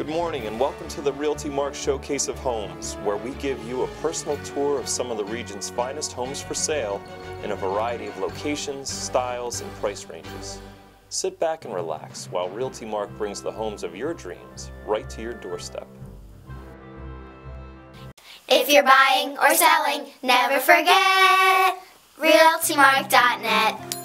Good morning and welcome to the RealtyMark Showcase of Homes, where we give you a personal tour of some of the region's finest homes for sale in a variety of locations, styles, and price ranges. Sit back and relax while RealtyMark brings the homes of your dreams right to your doorstep. If you're buying or selling, never forget RealtyMark.net.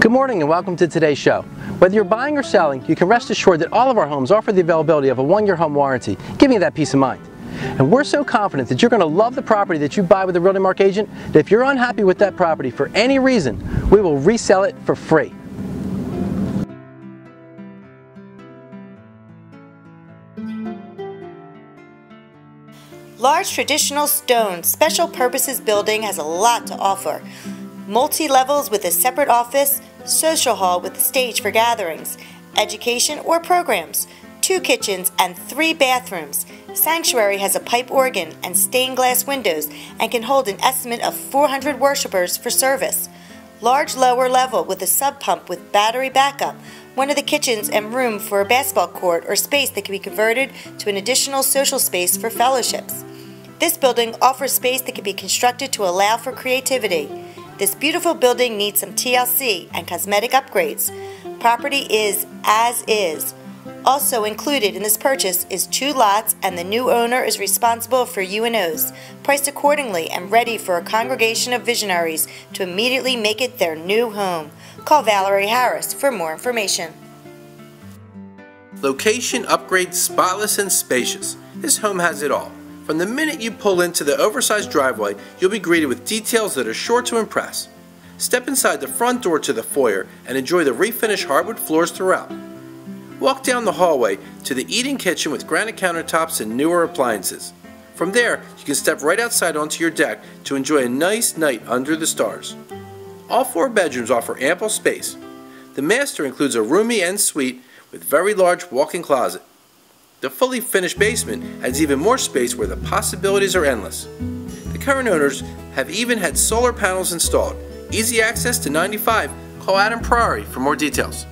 Good morning and welcome to today's show. Whether you're buying or selling, you can rest assured that all of our homes offer the availability of a one-year home warranty, giving you that peace of mind. And we're so confident that you're going to love the property that you buy with a RealtyMark agent that if you're unhappy with that property for any reason, we will resell it for free. Large traditional stone special purposes building has a lot to offer. Multi-levels with a separate office, social hall with a stage for gatherings, education or programs, 2 kitchens and 3 bathrooms. Sanctuary has a pipe organ and stained glass windows and can hold an estimate of 400 worshipers for service. Large lower level with a sub pump with battery backup, one of the kitchens and room for a basketball court or space that can be converted to an additional social space for fellowships. This building offers space that can be constructed to allow for creativity. This beautiful building needs some TLC and cosmetic upgrades. Property is as is. Also included in this purchase is 2 lots and the new owner is responsible for UNOs, priced accordingly and ready for a congregation of visionaries to immediately make it their new home. Call Valerie Harris for more information. Location upgrade, spotless and spacious. This home has it all. From the minute you pull into the oversized driveway, you'll be greeted with details that are sure to impress. Step inside the front door to the foyer and enjoy the refinished hardwood floors throughout. Walk down the hallway to the eating kitchen with granite countertops and newer appliances. From there, you can step right outside onto your deck to enjoy a nice night under the stars. All 4 bedrooms offer ample space. The master includes a roomy en suite with very large walk-in closet. The fully finished basement adds even more space where the possibilities are endless. The current owners have even had solar panels installed. Easy access to 95. Call Adam Priory for more details.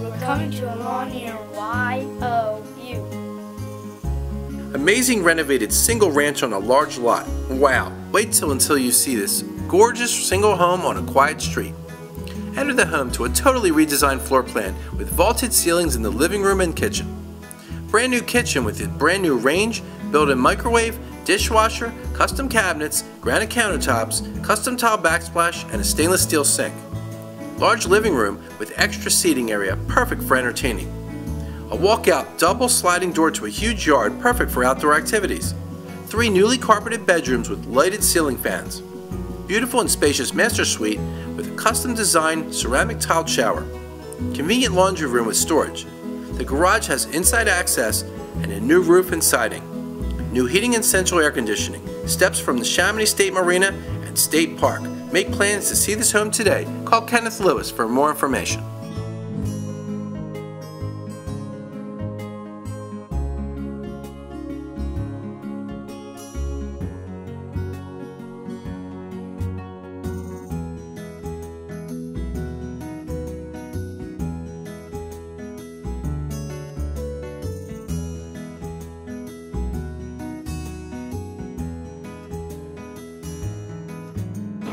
We're coming to a lawn near YOU. Amazing renovated single ranch on a large lot. Wow, wait until you see this gorgeous single home on a quiet street. Enter the home to a totally redesigned floor plan with vaulted ceilings in the living room and kitchen. Brand new kitchen with a brand new range, built-in microwave, dishwasher, custom cabinets, granite countertops, custom tile backsplash, and a stainless steel sink. Large living room with extra seating area, perfect for entertaining. A walkout double sliding door to a huge yard, perfect for outdoor activities. 3 newly carpeted bedrooms with lighted ceiling fans. Beautiful and spacious master suite with a custom designed ceramic tiled shower. Convenient laundry room with storage. The garage has inside access and a new roof and siding. New heating and central air conditioning. Steps from the Chamonix State Marina and State Park. Make plans to see this home today. Call Kenneth Lewis for more information.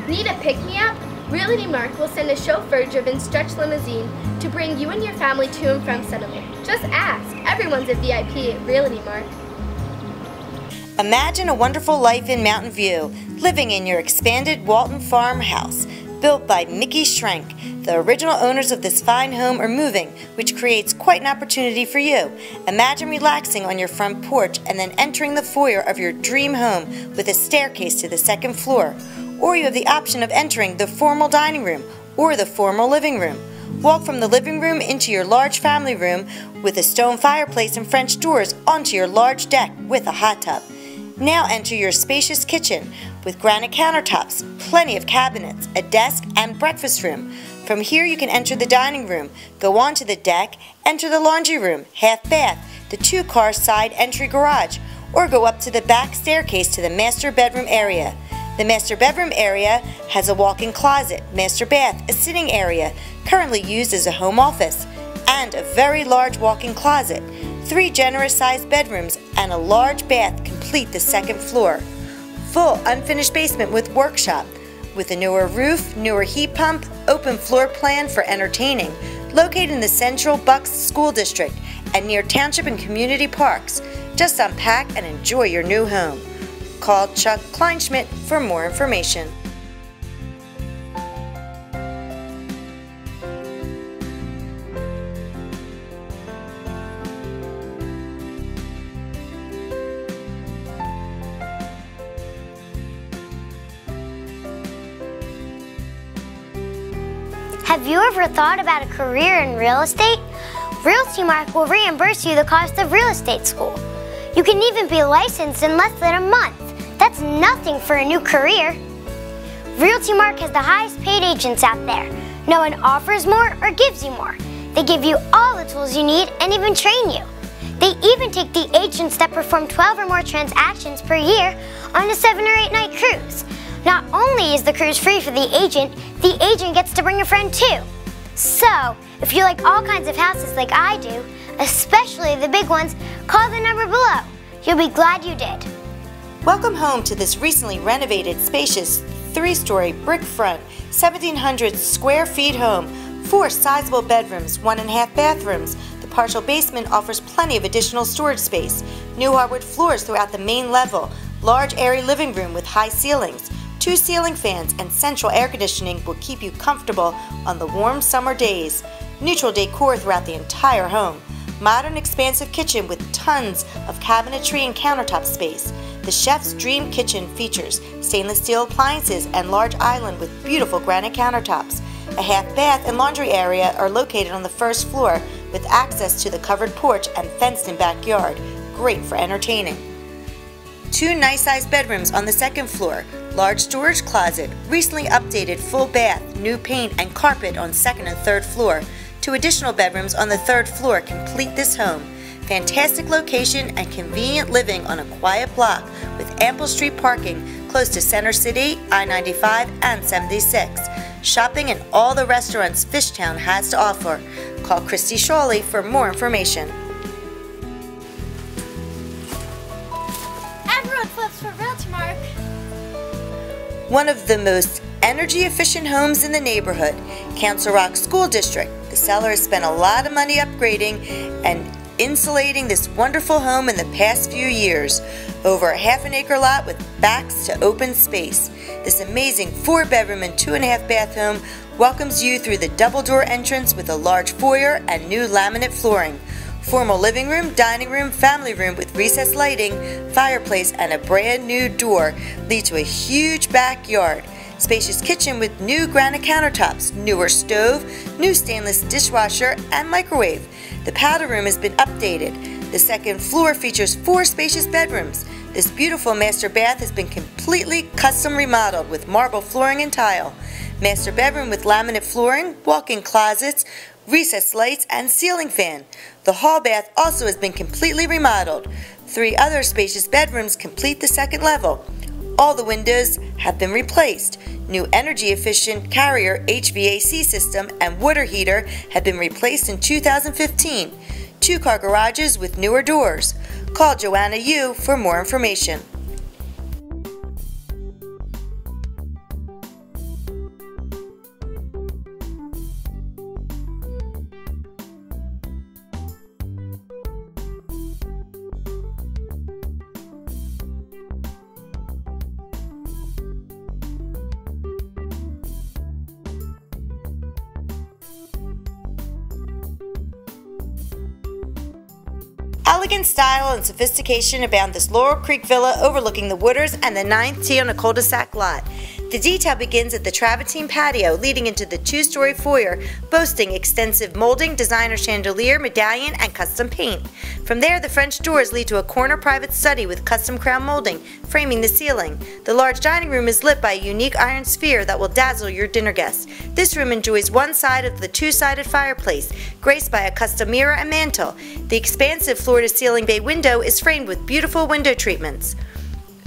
Need a pick-me-up? RealtyMark will send a chauffeur-driven stretch limousine to bring you and your family to and from settlement. Just ask. Everyone's a VIP at RealtyMark. Imagine a wonderful life in Mountain View, living in your expanded Walton farmhouse, built by Mickey Schrenk. The original owners of this fine home are moving, which creates quite an opportunity for you. Imagine relaxing on your front porch and then entering the foyer of your dream home with a staircase to the 2nd floor. or you have the option of entering the formal dining room or the formal living room. Walk from the living room into your large family room with a stone fireplace and French doors onto your large deck with a hot tub. Now enter your spacious kitchen with granite countertops, plenty of cabinets, a desk, and breakfast room. From here you can enter the dining room, go onto the deck, enter the laundry room, half bath, the two-car side entry garage, or go up to the back staircase to the master bedroom area. The master bedroom area has a walk-in closet, master bath, a sitting area, currently used as a home office, and a very large walk-in closet. 3 generous-sized bedrooms and a large bath complete the second floor. Full unfinished basement with workshop, with a newer roof, newer heat pump, open floor plan for entertaining, located in the Central Bucks School District and near Township and Community Parks. Just unpack and enjoy your new home. Call Chuck Kleinschmidt for more information. Have you ever thought about a career in real estate? Realty Mark will reimburse you the cost of real estate school. You can even be licensed in less than a month. That's nothing for a new career. Realty Mark has the highest paid agents out there. No one offers more or gives you more. They give you all the tools you need and even train you. They even take the agents that perform 12 or more transactions per year on a 7- or 8-night cruise. Not only is the cruise free for the agent gets to bring a friend too. So, if you like all kinds of houses like I do, especially the big ones, call the number below. You'll be glad you did. Welcome home to this recently renovated, spacious, 3-story, brick front, 1,700 square feet home, 4 sizable bedrooms, 1.5 bathrooms. The partial basement offers plenty of additional storage space. New hardwood floors throughout the main level, large airy living room with high ceilings. 2 ceiling fans and central air conditioning will keep you comfortable on the warm summer days. Neutral decor throughout the entire home. Modern expansive kitchen with tons of cabinetry and countertop space. The chef's dream kitchen features stainless steel appliances and large island with beautiful granite countertops. A half bath and laundry area are located on the first floor with access to the covered porch and fenced-in backyard. Great for entertaining. 2 nice-sized bedrooms on the second floor. Large storage closet, recently updated full bath, new paint and carpet on second and third floor. 2 additional bedrooms on the third floor complete this home. Fantastic location and convenient living on a quiet block with ample street parking close to Center City, I-95 and 76. Shopping and all the restaurants Fishtown has to offer. Call Christy Shawley for more information. Everyone flips for Realty Mark. One of the most energy-efficient homes in the neighborhood, Council Rock School District. The seller has spent a lot of money upgrading and insulating this wonderful home in the past few years. Over a half-acre lot with backs to open space. This amazing 4-bedroom and 2.5-bath home welcomes you through the double-door entrance with a large foyer and new laminate flooring. Formal living room, dining room, family room with recessed lighting, fireplace, and a brand new door lead to a huge backyard. Spacious kitchen with new granite countertops, newer stove, new stainless dishwasher, and microwave. The powder room has been updated. The second floor features 4 spacious bedrooms. This beautiful master bath has been completely custom remodeled with marble flooring and tile. Master bedroom with laminate flooring, walk-in closets, recessed lights, and ceiling fan. The hall bath also has been completely remodeled. 3 other spacious bedrooms complete the second level. All the windows have been replaced. New energy-efficient Carrier HVAC system and water heater have been replaced in 2015. 2-car garages with newer doors. Call Joanna Yu for more information. Elegant style and sophistication abound this Laurel Creek villa overlooking the waters and the 9th tee on a cul-de-sac lot. The detail begins at the travertine patio leading into the two-story foyer, boasting extensive molding, designer chandelier, medallion, and custom paint. From there, the French doors lead to a corner private study with custom crown molding, framing the ceiling. The large dining room is lit by a unique iron sphere that will dazzle your dinner guests. This room enjoys one side of the two-sided fireplace, graced by a custom mirror and mantel. The expansive floor-to-ceiling bay window is framed with beautiful window treatments.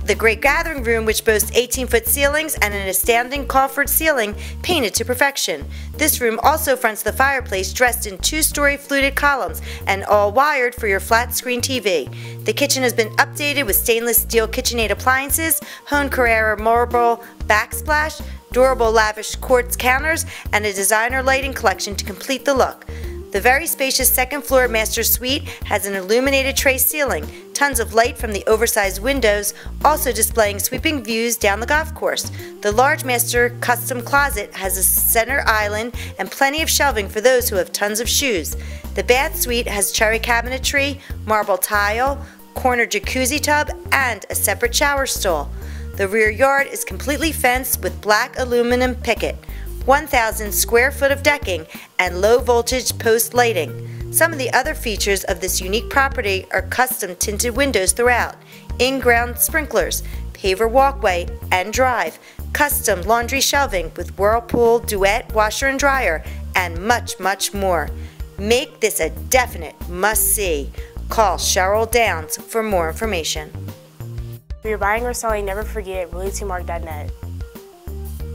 The great gathering room, which boasts 18-foot ceilings and an astounding coffered ceiling painted to perfection. This room also fronts the fireplace, dressed in two-story fluted columns and all wired for your flat-screen TV. The kitchen has been updated with stainless steel KitchenAid appliances, honed Carrara marble backsplash, durable lavish quartz counters, and a designer lighting collection to complete the look. The very spacious second-floor master suite has an illuminated tray ceiling, tons of light from the oversized windows, also displaying sweeping views down the golf course. The large master custom closet has a center island and plenty of shelving for those who have tons of shoes. The bath suite has cherry cabinetry, marble tile, corner jacuzzi tub, and a separate shower stall. The rear yard is completely fenced with black aluminum picket, 1,000 square foot of decking, and low voltage post lighting. Some of the other features of this unique property are custom tinted windows throughout, in-ground sprinklers, paver walkway and drive, custom laundry shelving with Whirlpool Duet washer and dryer, and much more. Make this a definite must-see. Call Cheryl Downs for more information. If you're buying or selling, never forget realtymark.net.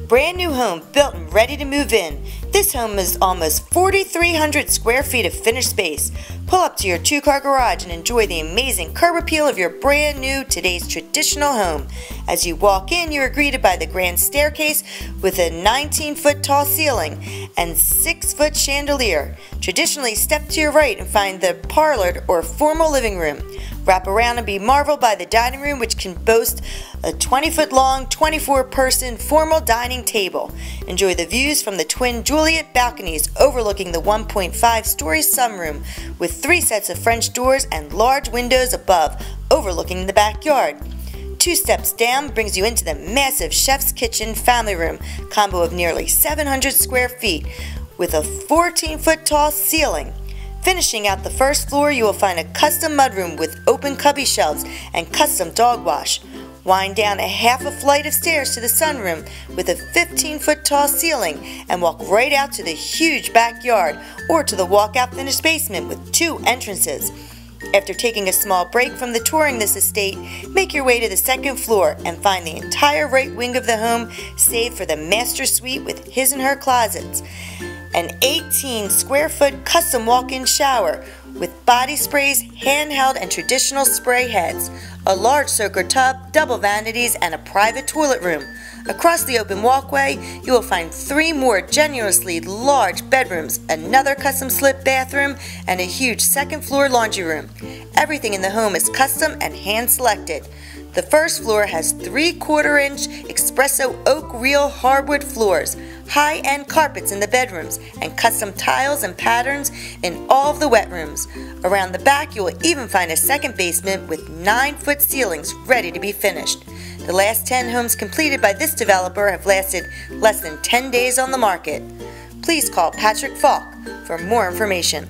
Brand new home built and ready to move in. This home is almost 4,300 square feet of finished space. Pull up to your two-car garage and enjoy the amazing curb appeal of your brand new today's traditional home. As you walk in, you are greeted by the grand staircase with a 19-foot tall ceiling and 6-foot chandelier. Traditionally, step to your right and find the parlored or formal living room. Wrap around and be marveled by the dining room, which can boast a 20-foot long, 24-person formal dining table. Enjoy the views from the twin Juliet balconies overlooking the 1.5-story sunroom with 3 sets of French doors and large windows above overlooking the backyard. 2 steps down brings you into the massive chef's kitchen family room, combo of nearly 700 square feet with a 14-foot tall ceiling. Finishing out the first floor, you will find a custom mudroom with open cubby shelves and custom dog wash. Wind down a half a flight of stairs to the sunroom with a 15-foot tall ceiling and walk right out to the huge backyard or to the walkout finished basement with 2 entrances. After taking a small break from the touring this estate, make your way to the second floor and find the entire right wing of the home, save for the master suite with his and her closets. An 18-square-foot custom walk-in shower with body sprays, handheld, and traditional spray heads, a large soaker tub, double vanities, and a private toilet room. Across the open walkway, you will find 3 more generously large bedrooms, another custom slip bathroom, and a huge second-floor laundry room. Everything in the home is custom and hand-selected. The first floor has 3/4-inch espresso oak real hardwood floors, high-end carpets in the bedrooms, and custom tiles and patterns in all of the wet rooms. Around the back, you will even find a second basement with 9-foot ceilings ready to be finished. The last 10 homes completed by this developer have lasted less than 10 days on the market. Please call Patrick Falk for more information.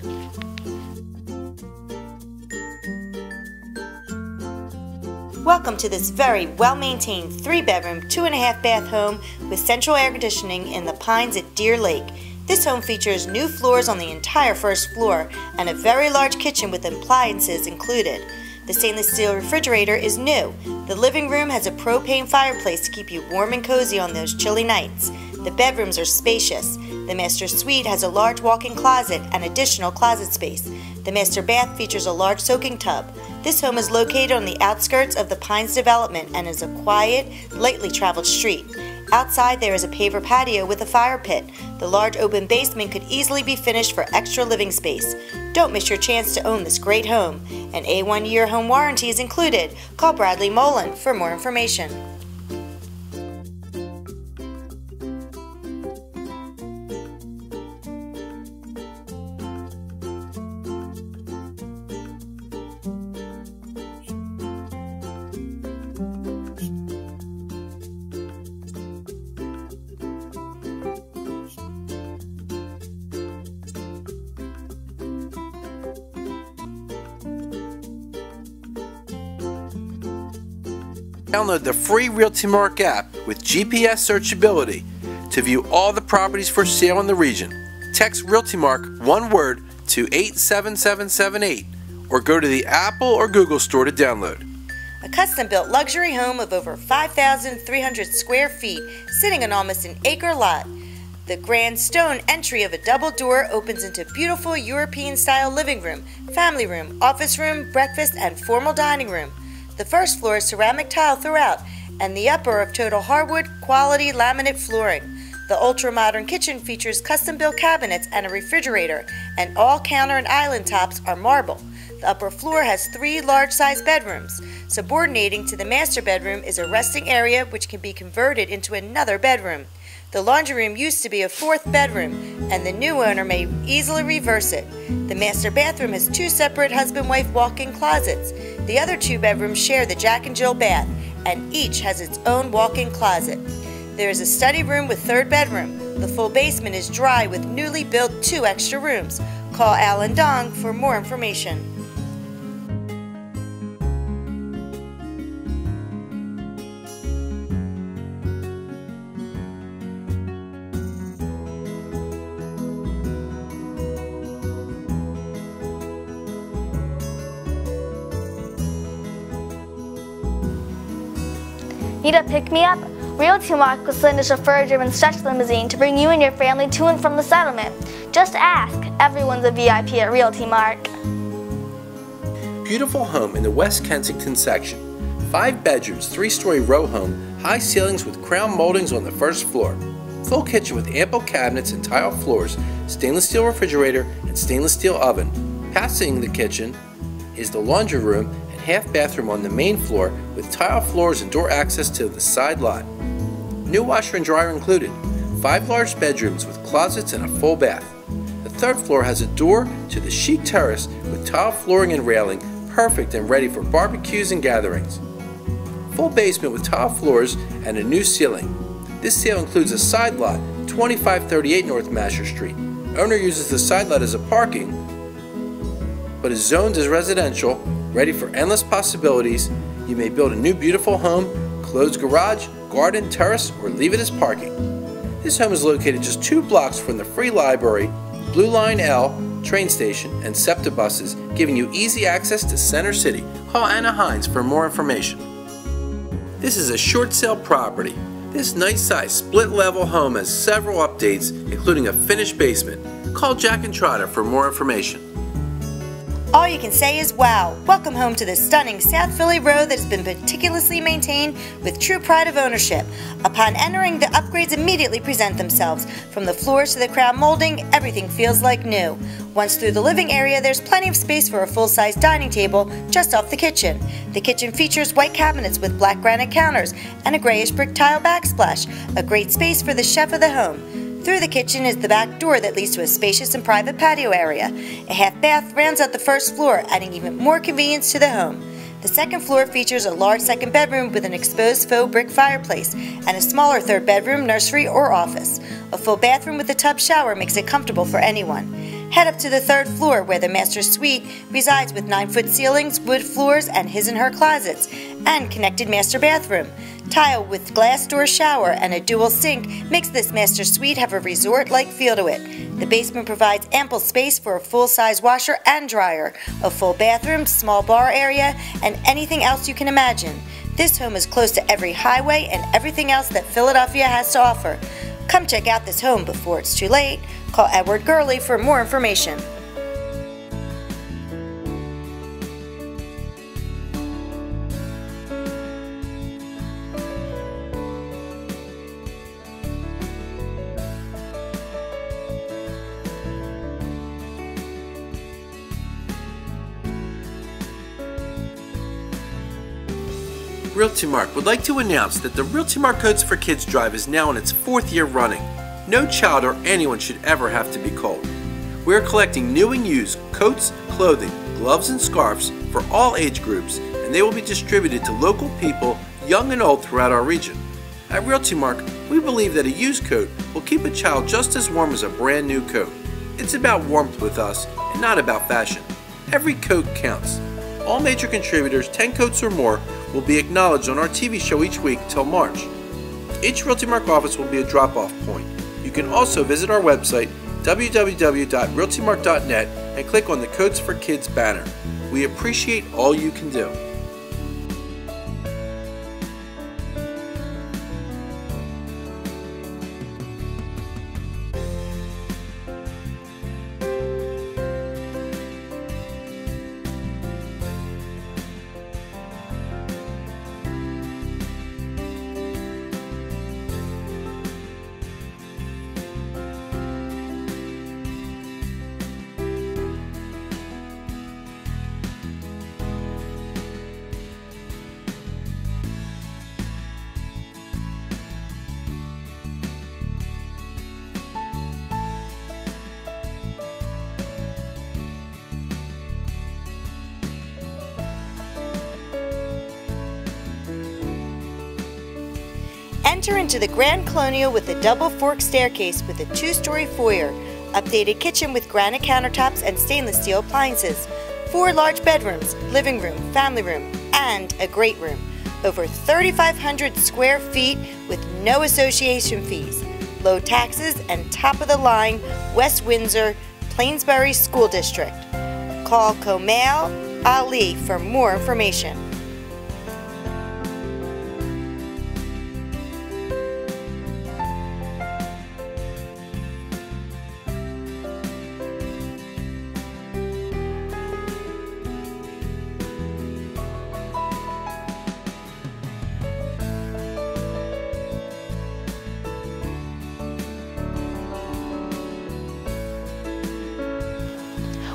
Welcome to this very well-maintained 3-bedroom, 2.5-bath home with central air conditioning in the Pines at Deer Lake. This home features new floors on the entire first floor and a very large kitchen with appliances included. The stainless steel refrigerator is new. The living room has a propane fireplace to keep you warm and cozy on those chilly nights. The bedrooms are spacious. The master suite has a large walk-in closet and additional closet space. The master bath features a large soaking tub. This home is located on the outskirts of the Pines development and is a quiet, lightly traveled street. Outside, there is a paver patio with a fire pit. The large open basement could easily be finished for extra living space. Don't miss your chance to own this great home. An A1-year home warranty is included. Call Bradley Mullen for more information. Download the free Realty Mark app with GPS searchability to view all the properties for sale in the region. Text Realty Mark one word to 87778 or go to the Apple or Google store to download. A custom-built luxury home of over 5,300 square feet sitting on almost an acre lot. The grand stone entry of a double door opens into beautiful European-style living room, family room, office room, breakfast, and formal dining room. The first floor is ceramic tile throughout, and the upper of total hardwood quality laminate flooring. The ultra-modern kitchen features custom-built cabinets and a refrigerator, and all counter and island tops are marble. The upper floor has three large-sized bedrooms. Subordinating to the master bedroom is a resting area which can be converted into another bedroom. The laundry room used to be a fourth bedroom, and the new owner may easily reverse it. The master bathroom has two separate husband-wife walk-in closets. The other two bedrooms share the Jack and Jill bath, and each has its own walk-in closet. There is a study room with third bedroom. The full basement is dry with newly built two extra rooms. Call Al and Dong for more information. Need a pick-me-up? Realty Mark will send a chauffeur-driven stretch limousine to bring you and your family to and from the settlement. Just ask. Everyone's a VIP at Realty Mark. Beautiful home in the West Kensington section. 5 bedrooms, 3-story row home, high ceilings with crown moldings on the first floor. Full kitchen with ample cabinets and tile floors, stainless steel refrigerator, and stainless steel oven. Passing the kitchen is the laundry room and half bathroom on the main floor with tile floors and door access to the side lot. New washer and dryer included. 5 large bedrooms with closets and a full bath. The third floor has a door to the chic terrace with tile flooring and railing, perfect and ready for barbecues and gatherings. Full basement with tile floors and a new ceiling. This sale includes a side lot, 2538 North Masher Street. Owner uses the side lot as a parking, but is zoned as residential, ready for endless possibilities. You may build a new beautiful home, closed garage, garden, terrace, or leave it as parking. This home is located just 2 blocks from the Free Library, Blue Line L, train station, and SEPTA buses, giving you easy access to Center City. Call Anna Hines for more information. This is a short sale property. This nice-sized split-level home has several updates, including a finished basement. Call Jack and Trotter for more information. All you can say is wow. Welcome home to this stunning South Philly road that has been meticulously maintained with true pride of ownership. Upon entering, the upgrades immediately present themselves. From the floors to the crown molding, everything feels like new. Once through the living area, there's plenty of space for a full-size dining table just off the kitchen. The kitchen features white cabinets with black granite counters and a grayish brick tile backsplash, a great space for the chef of the home. Through the kitchen is the back door that leads to a spacious and private patio area. A half bath rounds out the first floor, adding even more convenience to the home. The second floor features a large second bedroom with an exposed faux brick fireplace and a smaller third bedroom, nursery, or office. A full bathroom with a tub shower makes it comfortable for anyone. Head up to the third floor where the master suite resides with 9-foot ceilings, wood floors, and his and her closets, and connected master bathroom. Tile with glass door shower and a dual sink makes this master suite have a resort-like feel to it. The basement provides ample space for a full-size washer and dryer, a full bathroom, small bar area, and anything else you can imagine. This home is close to every highway and everything else that Philadelphia has to offer. Come check out this home before it's too late. Call Edward Gurley for more information. Realty Mark would like to announce that the Realty Mark Coats for Kids Drive is now in its 4th year running. No child or anyone should ever have to be cold. We are collecting new and used coats, clothing, gloves, and scarves for all age groups, and they will be distributed to local people, young and old, throughout our region. At Realty Mark, we believe that a used coat will keep a child just as warm as a brand new coat. It's about warmth with us and not about fashion. Every coat counts. All major contributors, 10 coats or more, will be acknowledged on our TV show each week till March. Each Realty Mark office will be a drop-off point. You can also visit our website, www.realtymark.net, and click on the Codes for Kids banner. We appreciate all you can do. Enter into the Grand Colonial with a double fork staircase with a two-story foyer, updated kitchen with granite countertops and stainless steel appliances, 4 large bedrooms, living room, family room, and a great room. Over 3,500 square feet with no association fees. Low taxes and top-of-the-line West Windsor, Plainsbury School District. Call Komail Ali for more information.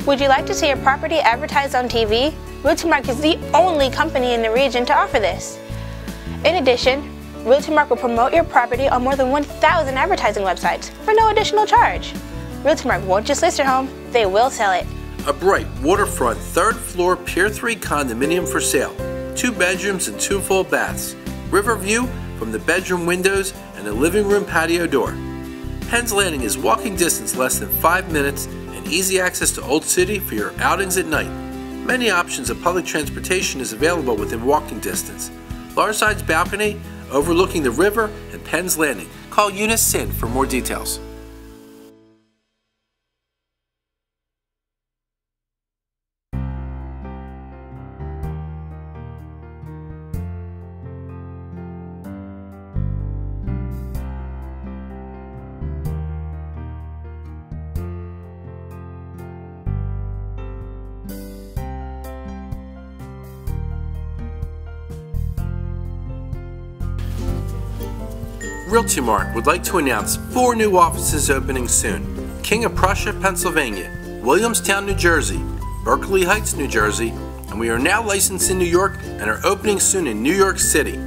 Would you like to see your property advertised on TV? Realty Mark is the only company in the region to offer this. In addition, Realty Mark will promote your property on more than 1,000 advertising websites for no additional charge. Realty Mark won't just list your home, they will sell it. A bright waterfront 3rd floor Pier 3 condominium for sale. 2 bedrooms and 2 full baths. River view from the bedroom windows and the living room patio door. Penn's Landing is walking distance less than 5 minutes. Easy access to Old City for your outings at night. Many options of public transportation is available within walking distance. Large size balcony overlooking the river and Penn's Landing. Call Eunice Sin for more details. Realty Mark would like to announce 4 new offices opening soon. King of Prussia, Pennsylvania, Williamstown, New Jersey, Berkeley Heights, New Jersey, and we are now licensed in New York and are opening soon in New York City.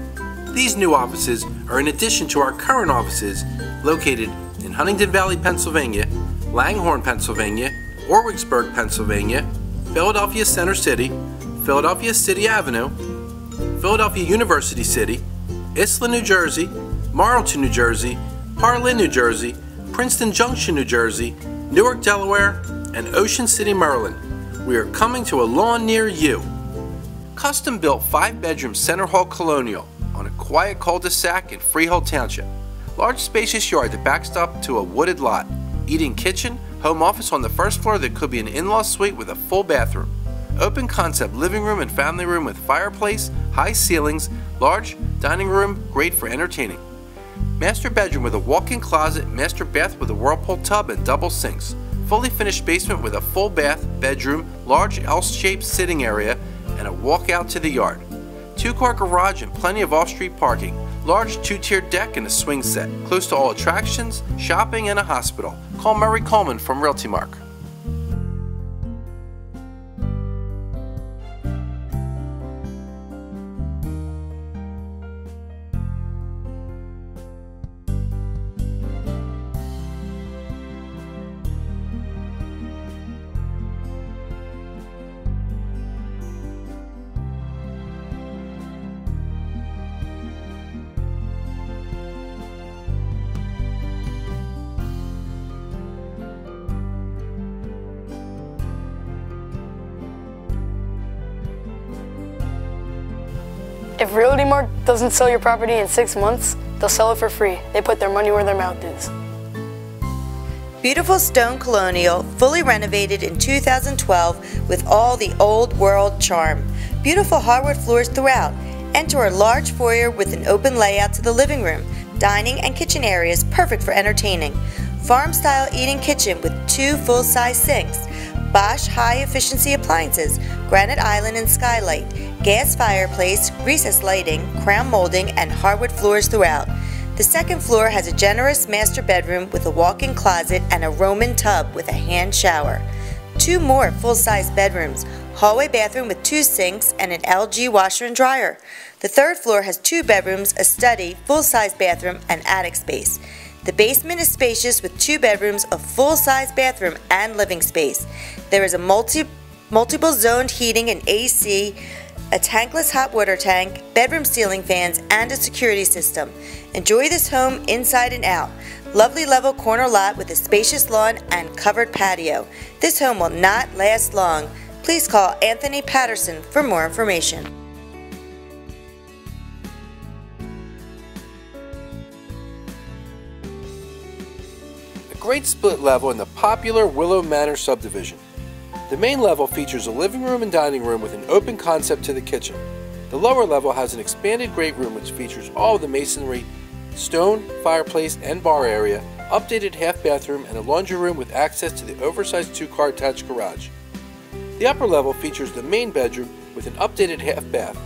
These new offices are in addition to our current offices located in Huntington Valley, Pennsylvania, Langhorne, Pennsylvania, Orwigsburg, Pennsylvania, Philadelphia Center City, Philadelphia City Avenue, Philadelphia University City, Islip, New Jersey, Marlton, New Jersey, Parlin, New Jersey, Princeton Junction, New Jersey, Newark, Delaware, and Ocean City, Maryland. We are coming to a lawn near you. Custom-built 5-bedroom Center Hall Colonial on a quiet cul-de-sac in Freehold Township. Large spacious yard that backs up to a wooded lot. Eating kitchen, home office on the 1st floor that could be an in-law suite with a full bathroom. Open concept living room and family room with fireplace, high ceilings, large dining room, great for entertaining. Master bedroom with a walk-in closet, master bath with a whirlpool tub and double sinks. Fully finished basement with a full bath, bedroom, large L-shaped sitting area, and a walk out to the yard. 2-car garage and plenty of off-street parking. Large 2-tier deck and a swing set. Close to all attractions, shopping, and a hospital. Call Murray Coleman from Realty Mark. If Realty Mark doesn't sell your property in 6 months, they'll sell it for free. They put their money where their mouth is. Beautiful Stone Colonial, fully renovated in 2012 with all the old world charm. Beautiful hardwood floors throughout. Enter a large foyer with an open layout to the living room, dining and kitchen areas perfect for entertaining. Farm-style eating kitchen with 2 full-size sinks, Bosch high-efficiency appliances, granite island and skylight, gas fireplace, recessed lighting, crown molding, and hardwood floors throughout. The second floor has a generous master bedroom with a walk-in closet and a Roman tub with a hand shower. 2 more full-size bedrooms, hallway bathroom with 2 sinks, and an LG washer and dryer. The third floor has 2 bedrooms, a study, full-size bathroom, and attic space. The basement is spacious with 2 bedrooms, a full-size bathroom, and living space. There is a multiple zoned heating and AC, a tankless hot water tank, bedroom ceiling fans, and a security system. Enjoy this home inside and out. Lovely level corner lot with a spacious lawn and covered patio. This home will not last long. Please call Anthony Patterson for more information. Great split level in the popular Willow Manor subdivision. The main level features a living room and dining room with an open concept to the kitchen. The lower level has an expanded great room which features all of the masonry, stone, fireplace, and bar area, updated half bathroom, and a laundry room with access to the oversized 2-car attached garage. The upper level features the main bedroom with an updated half bath,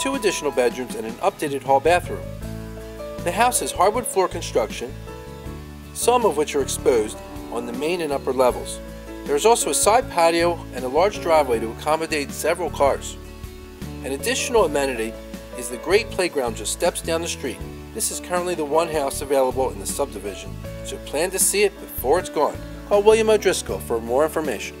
2 additional bedrooms, and an updated hall bathroom. The house is hardwood floor construction, some of which are exposed on the main and upper levels. There is also a side patio and a large driveway to accommodate several cars. An additional amenity is the great playground just steps down the street. This is currently the one house available in the subdivision, so plan to see it before it's gone. Call William O'Driscoll for more information.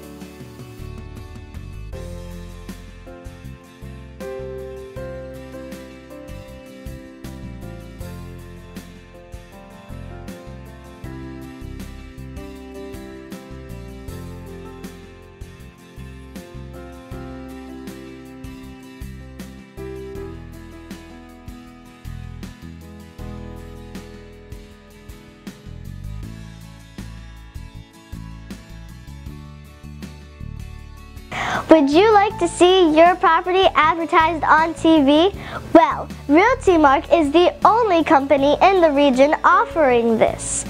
Would you like to see your property advertised on TV? Well, Realty Mark is the only company in the region offering this.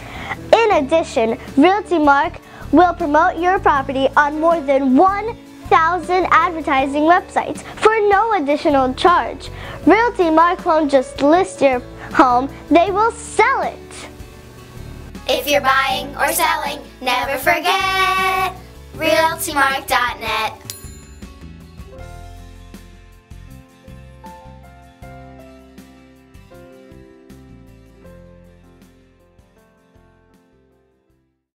In addition, Realty Mark will promote your property on more than 1,000 advertising websites for no additional charge. Realty Mark won't just list your home, they will sell it. If you're buying or selling, never forget RealtyMark.net.